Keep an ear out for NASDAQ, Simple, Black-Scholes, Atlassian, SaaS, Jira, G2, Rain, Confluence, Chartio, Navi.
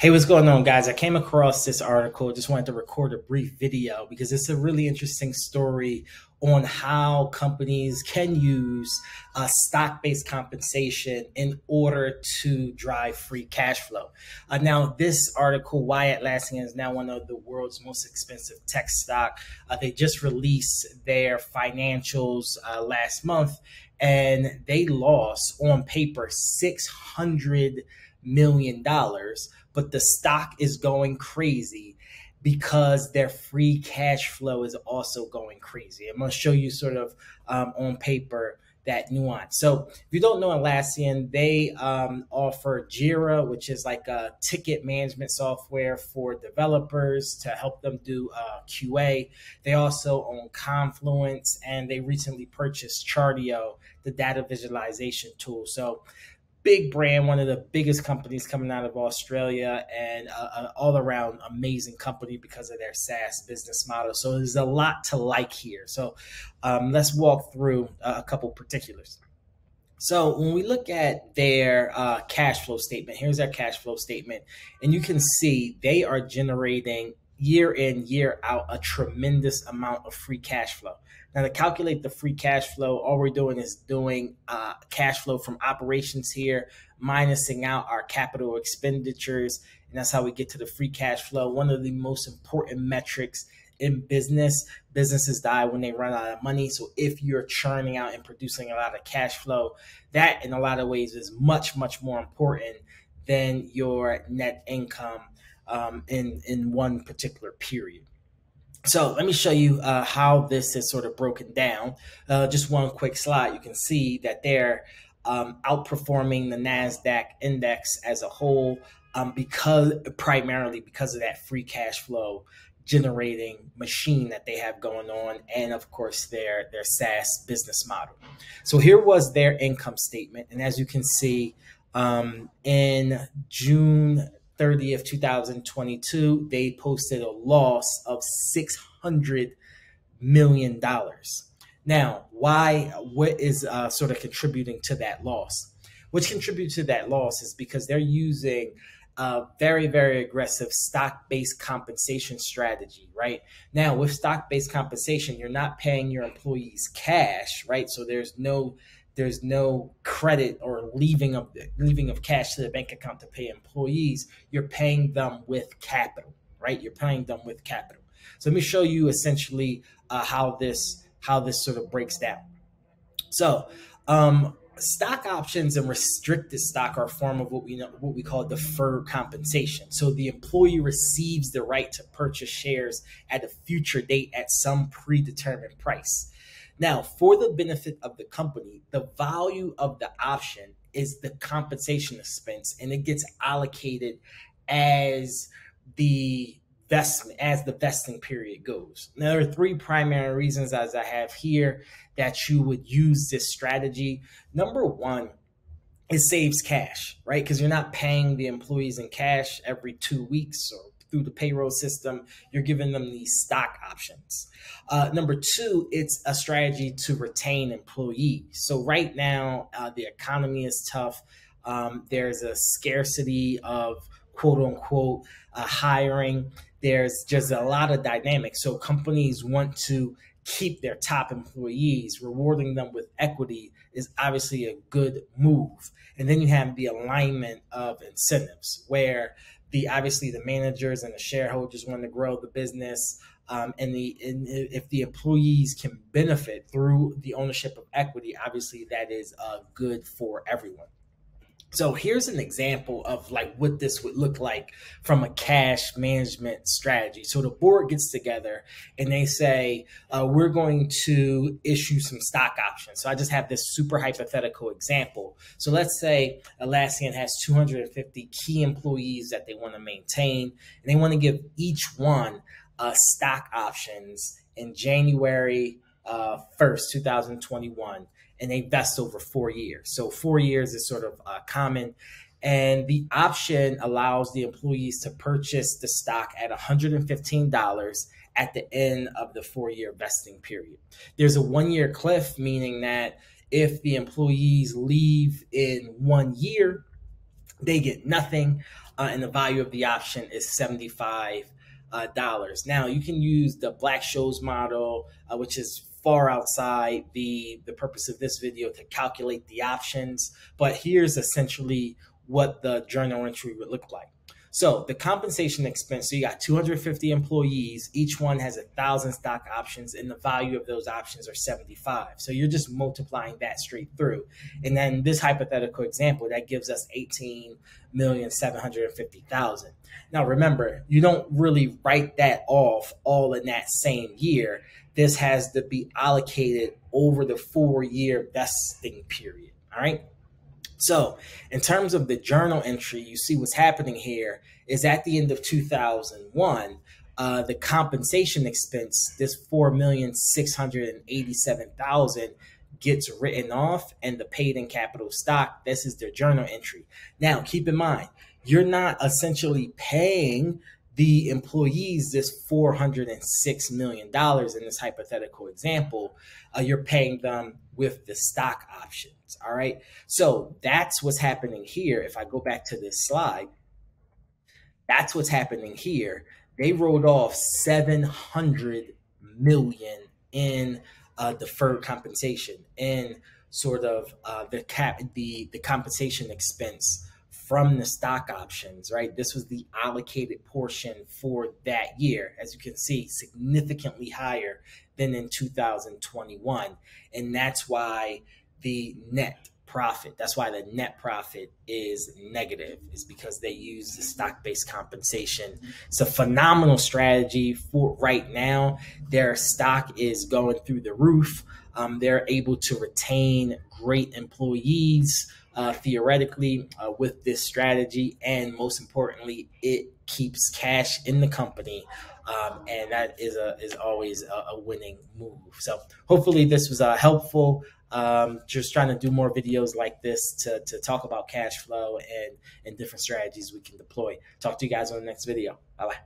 Hey, what's going on, guys? I came across this article. Just wanted to record a brief video because it's a really interesting story on how companies can use stock-based compensation in order to drive free cash flow. Now, this article, why Atlassian is now one of the world's most expensive tech stock. They just released their financials last month, and they lost, on paper, $600 million, but the stock is going crazy because their free cash flow is also going crazy. I'm going to show you sort of on paper that nuance. So if you don't know Atlassian, they offer Jira, which is like a ticket management software for developers to help them do QA. They also own Confluence, and they recently purchased Chartio, the data visualization tool. So big brand, one of the biggest companies coming out of Australia, and an all-around amazing company because of their SaaS business model. So there's a lot to like here. So let's walk through a couple particulars. So when we look at their cash flow statement, here's their cash flow statement, and you can see they are generating year in, year out, a tremendous amount of free cash flow. Now, to calculate the free cash flow, all we're doing is doing cash flow from operations here, minusing out our capital expenditures, and that's how we get to the free cash flow. One of the most important metrics in business. Businesses die when they run out of money. So if you're churning out and producing a lot of cash flow, that in a lot of ways is much, much more important than your net income in one particular period. So let me show you how this is sort of broken down. Just one quick slide. You can see that they're outperforming the NASDAQ index as a whole, primarily because of that free cash flow generating machine that they have going on, and of course their SaaS business model. So here was their income statement, and as you can see, in June 30th, 2022, they posted a loss of $600 million. Now, what is sort of contributing to that loss? What's contributed to that loss is because they're using a very, very aggressive stock-based compensation strategy, right? Now, with stock-based compensation, you're not paying your employees cash, right? So there's no credit or leaving of cash to the bank account to pay employees. You're paying them with capital, right? You're paying them with capital. So let me show you essentially how this sort of breaks down. So stock options and restricted stock are a form of what we call deferred compensation. So the employee receives the right to purchase shares at a future date at some predetermined price. Now, for the benefit of the company, the value of the option is the compensation expense, and it gets allocated as the vesting period goes. Now, there are three primary reasons, as I have here, that you would use this strategy. Number one, it saves cash, right? Because you're not paying the employees in cash every 2 weeks or through the payroll system. You're giving them these stock options. Number two, it's a strategy to retain employees. So right now, the economy is tough. There's a scarcity of quote unquote hiring. There's just a lot of dynamics. So companies want to keep their top employees. Rewarding them with equity is obviously a good move. And then you have the alignment of incentives, where obviously the managers and the shareholders want to grow the business, and if the employees can benefit through the ownership of equity, obviously that is good for everyone. So here's an example of like what this would look like from a cash management strategy. So the board gets together and they say, we're going to issue some stock options. So I just have this super hypothetical example. So let's say Atlassian has 250 key employees that they want to maintain, and they want to give each one stock options in January 1st, 2021. And they vest over 4 years. So 4 years is sort of common. And the option allows the employees to purchase the stock at $115 at the end of the 4-year vesting period. There's a 1-year cliff, meaning that if the employees leave in 1 year, they get nothing. and the value of the option is $75. Now you can use the Black-Scholes model, which is far outside the purpose of this video, to calculate the options, but here's essentially what the journal entry would look like. So the compensation expense, so you got 250 employees, each one has 1,000 stock options, and the value of those options are 75. So you're just multiplying that straight through. And then this hypothetical example, that gives us $18,750,000. Now remember, you don't really write that off all in that same year. This has to be allocated over the 4-year vesting period, all right? So in terms of the journal entry, you see what's happening here is at the end of 2001, the compensation expense, this $4,687,000 gets written off, and the paid in capital stock, this is their journal entry. Now, keep in mind, you're not essentially paying the employees this $406 million in this hypothetical example. You're paying them with the stock options, all right? So that's what's happening here. If I go back to this slide, that's what's happening here. They wrote off $700 million in deferred compensation, in sort of the compensation expense from the stock options, right? This was the allocated portion for that year, as you can see, significantly higher than in 2021. And that's why the net profit, is negative, is because they use the stock-based compensation. It's a phenomenal strategy for right now. Their stock is going through the roof. They're able to retain great employees, theoretically, with this strategy, and most importantly, it keeps cash in the company, and that is always a winning move. So hopefully this was helpful. Just trying to do more videos like this to talk about cash flow and different strategies we can deploy. Talk to you guys on the next video. Bye bye.